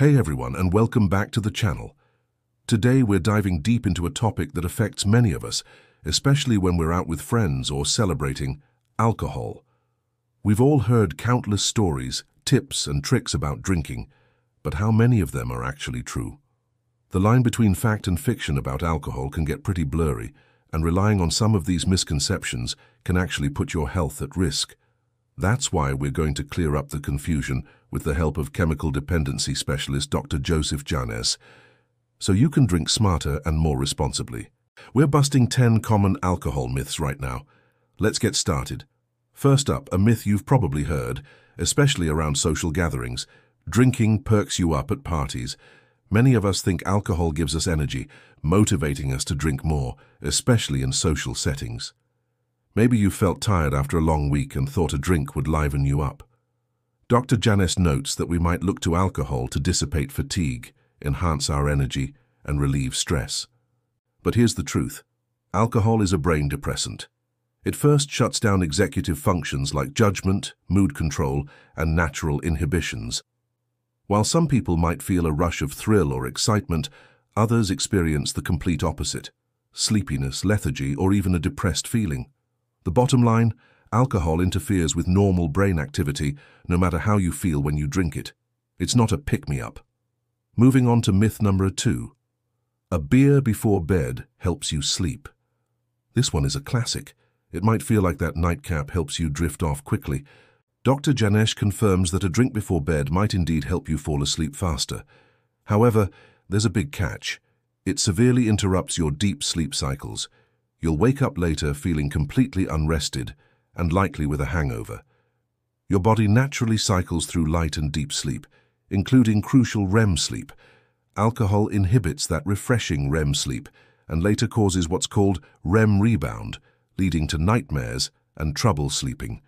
Hey everyone, and welcome back to the channel. Today we're diving deep into a topic that affects many of us, especially when we're out with friends or celebrating alcohol. We've all heard countless stories, tips and tricks about drinking, but how many of them are actually true? The line between fact and fiction about alcohol can get pretty blurry, and relying on some of these misconceptions can actually put your health at risk. That's why we're going to clear up the confusion with the help of Chemical Dependency Specialist Dr. Joseph Janesz, so you can drink smarter and more responsibly. We're busting 10 common alcohol myths right now. Let's get started. First up, a myth you've probably heard, especially around social gatherings. Drinking perks you up at parties. Many of us think alcohol gives us energy, motivating us to drink more, especially in social settings. Maybe you felt tired after a long week and thought a drink would liven you up. Dr. Janesz notes that we might look to alcohol to dissipate fatigue, enhance our energy, and relieve stress. But here's the truth. Alcohol is a brain depressant. It first shuts down executive functions like judgment, mood control, and natural inhibitions. While some people might feel a rush of thrill or excitement, others experience the complete opposite: sleepiness, lethargy, or even a depressed feeling. The bottom line, alcohol interferes with normal brain activity, no matter how you feel when you drink it. It's not a pick-me-up. Moving on to myth number 2. A beer before bed helps you sleep. This one is a classic. It might feel like that nightcap helps you drift off quickly. Dr. Janesz confirms that a drink before bed might indeed help you fall asleep faster. However, there's a big catch. It severely interrupts your deep sleep cycles. You'll wake up later feeling completely unrested and likely with a hangover. Your body naturally cycles through light and deep sleep, including crucial REM sleep. Alcohol inhibits that refreshing REM sleep and later causes what's called REM rebound, leading to nightmares and trouble sleeping.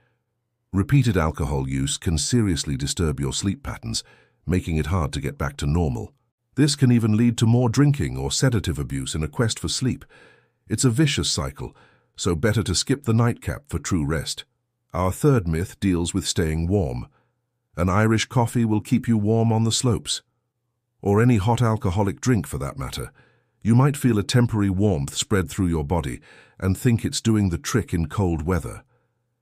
Repeated alcohol use can seriously disturb your sleep patterns, making it hard to get back to normal. This can even lead to more drinking or sedative abuse in a quest for sleep. It's a vicious cycle, so better to skip the nightcap for true rest. Our third myth deals with staying warm. An Irish coffee will keep you warm on the slopes, or any hot alcoholic drink for that matter. You might feel a temporary warmth spread through your body and think it's doing the trick in cold weather.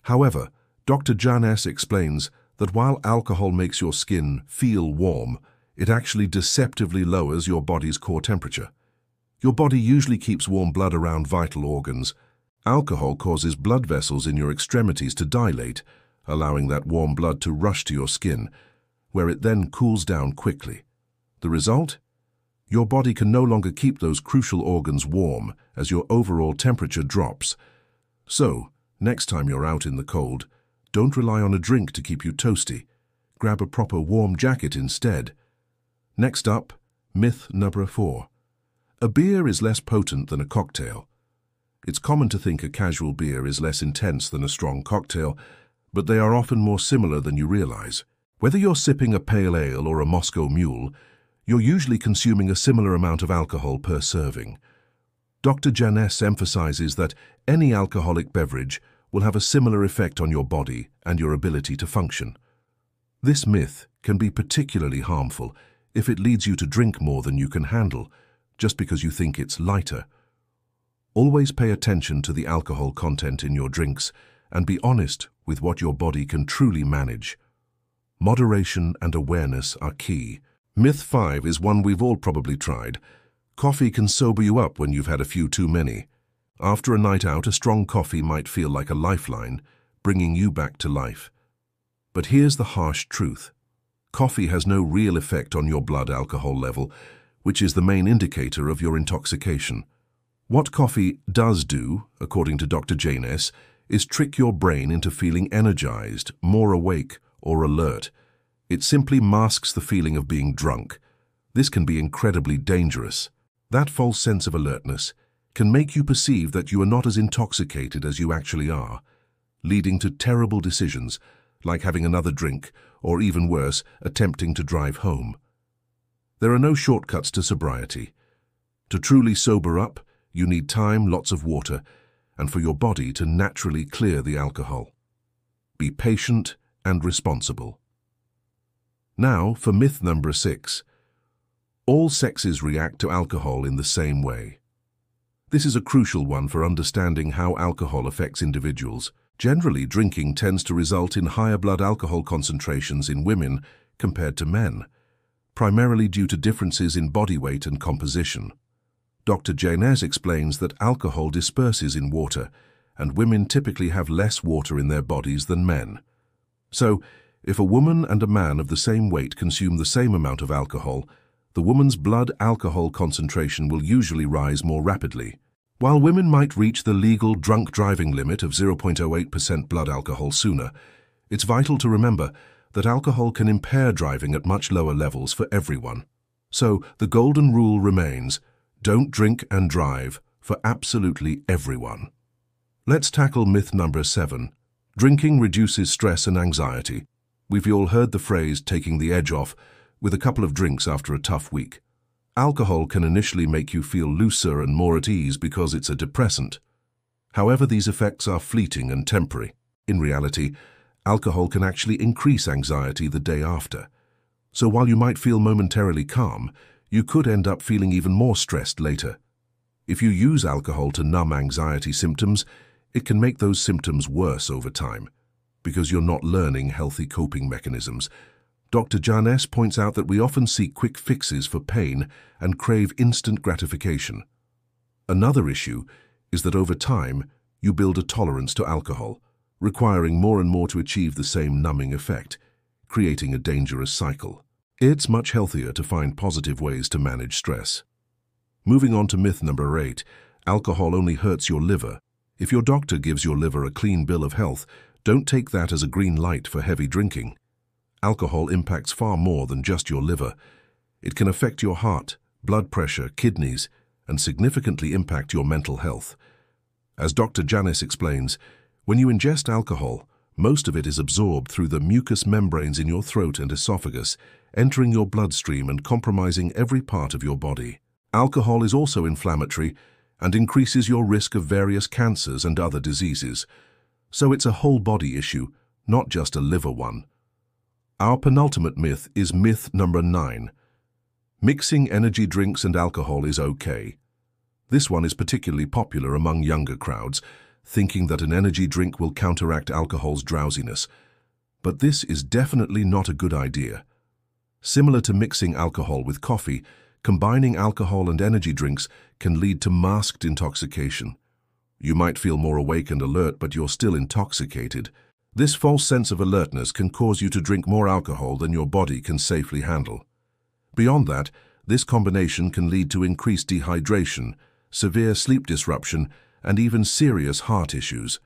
However, Dr. Janesz explains that while alcohol makes your skin feel warm, it actually deceptively lowers your body's core temperature. Your body usually keeps warm blood around vital organs. Alcohol causes blood vessels in your extremities to dilate, allowing that warm blood to rush to your skin, where it then cools down quickly. The result? Your body can no longer keep those crucial organs warm as your overall temperature drops. So, next time you're out in the cold, don't rely on a drink to keep you toasty. Grab a proper warm jacket instead. Next up, myth number 4. A beer is less potent than a cocktail. It's common to think a casual beer is less intense than a strong cocktail, but they are often more similar than you realize. Whether you're sipping a pale ale or a Moscow mule, you're usually consuming a similar amount of alcohol per serving. Dr. Janesz emphasizes that any alcoholic beverage will have a similar effect on your body and your ability to function. This myth can be particularly harmful if it leads you to drink more than you can handle, just because you think it's lighter. Always pay attention to the alcohol content in your drinks and be honest with what your body can truly manage. Moderation and awareness are key. Myth 5 is one we've all probably tried. Coffee can sober you up when you've had a few too many. After a night out, a strong coffee might feel like a lifeline, bringing you back to life. But here's the harsh truth. Coffee has no real effect on your blood alcohol level, which is the main indicator of your intoxication. What coffee does do, according to Dr. Janesz, is trick your brain into feeling energized, more awake, or alert. It simply masks the feeling of being drunk. This can be incredibly dangerous. That false sense of alertness can make you perceive that you are not as intoxicated as you actually are, leading to terrible decisions, like having another drink, or even worse, attempting to drive home. There are no shortcuts to sobriety. To truly sober up, you need time, lots of water, and for your body to naturally clear the alcohol. Be patient and responsible. Now for myth number 6, All sexes react to alcohol in the same way. This is a crucial one for understanding how alcohol affects individuals. Generally, drinking tends to result in higher blood alcohol concentrations in women compared to men, primarily due to differences in body weight and composition. Dr. Janesz explains that alcohol disperses in water, and women typically have less water in their bodies than men. So, if a woman and a man of the same weight consume the same amount of alcohol, the woman's blood alcohol concentration will usually rise more rapidly. While women might reach the legal drunk driving limit of 0.08% blood alcohol sooner, it's vital to remember that alcohol can impair driving at much lower levels for everyone. So the golden rule remains, don't drink and drive for absolutely everyone. Let's tackle myth number 7. Drinking reduces stress and anxiety. We've all heard the phrase taking the edge off with a couple of drinks after a tough week. Alcohol can initially make you feel looser and more at ease because it's a depressant. However, these effects are fleeting and temporary. In reality, alcohol can actually increase anxiety the day after. So while you might feel momentarily calm, you could end up feeling even more stressed later. If you use alcohol to numb anxiety symptoms, it can make those symptoms worse over time because you're not learning healthy coping mechanisms. Dr. Janesz points out that we often seek quick fixes for pain and crave instant gratification. Another issue is that over time, you build a tolerance to alcohol, requiring more and more to achieve the same numbing effect, creating a dangerous cycle. It's much healthier to find positive ways to manage stress. Moving on to myth number 8, alcohol only hurts your liver. If your doctor gives your liver a clean bill of health, don't take that as a green light for heavy drinking. Alcohol impacts far more than just your liver. It can affect your heart, blood pressure, kidneys, and significantly impact your mental health. As Dr. Janesz explains, when you ingest alcohol, most of it is absorbed through the mucous membranes in your throat and esophagus, entering your bloodstream and compromising every part of your body. Alcohol is also inflammatory and increases your risk of various cancers and other diseases. So it's a whole body issue, not just a liver one. Our penultimate myth is myth number 9. Mixing energy drinks and alcohol is okay. This one is particularly popular among younger crowds, thinking that an energy drink will counteract alcohol's drowsiness. But this is definitely not a good idea. Similar to mixing alcohol with coffee, combining alcohol and energy drinks can lead to masked intoxication. You might feel more awake and alert, but you're still intoxicated. This false sense of alertness can cause you to drink more alcohol than your body can safely handle. Beyond that, this combination can lead to increased dehydration, severe sleep disruption, and even serious heart issues.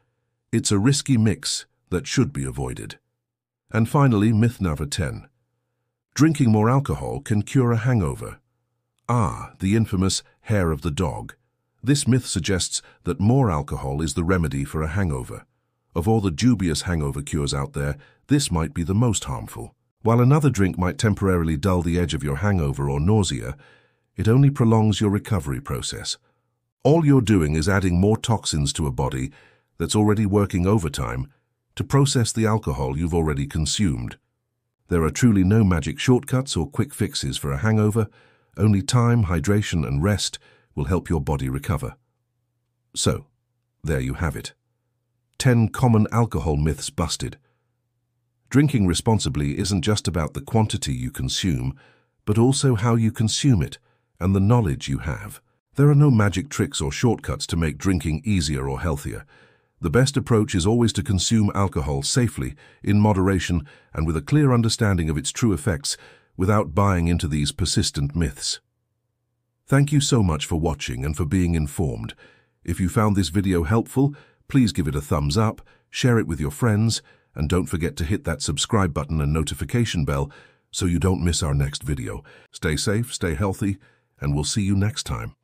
It's a risky mix that should be avoided. And finally, myth number 10. Drinking more alcohol can cure a hangover. The infamous hair of the dog. This myth suggests that more alcohol is the remedy for a hangover. Of all the dubious hangover cures out there, this might be the most harmful. While another drink might temporarily dull the edge of your hangover or nausea, it only prolongs your recovery process. All you're doing is adding more toxins to a body that's already working overtime to process the alcohol you've already consumed. There are truly no magic shortcuts or quick fixes for a hangover. Only time, hydration, and rest will help your body recover. So, there you have it. 10 common alcohol myths busted. Drinking responsibly isn't just about the quantity you consume, but also how you consume it and the knowledge you have. There are no magic tricks or shortcuts to make drinking easier or healthier. The best approach is always to consume alcohol safely, in moderation, and with a clear understanding of its true effects without buying into these persistent myths. Thank you so much for watching and for being informed. If you found this video helpful, please give it a thumbs up, share it with your friends, and don't forget to hit that subscribe button and notification bell so you don't miss our next video. Stay safe, stay healthy, and we'll see you next time.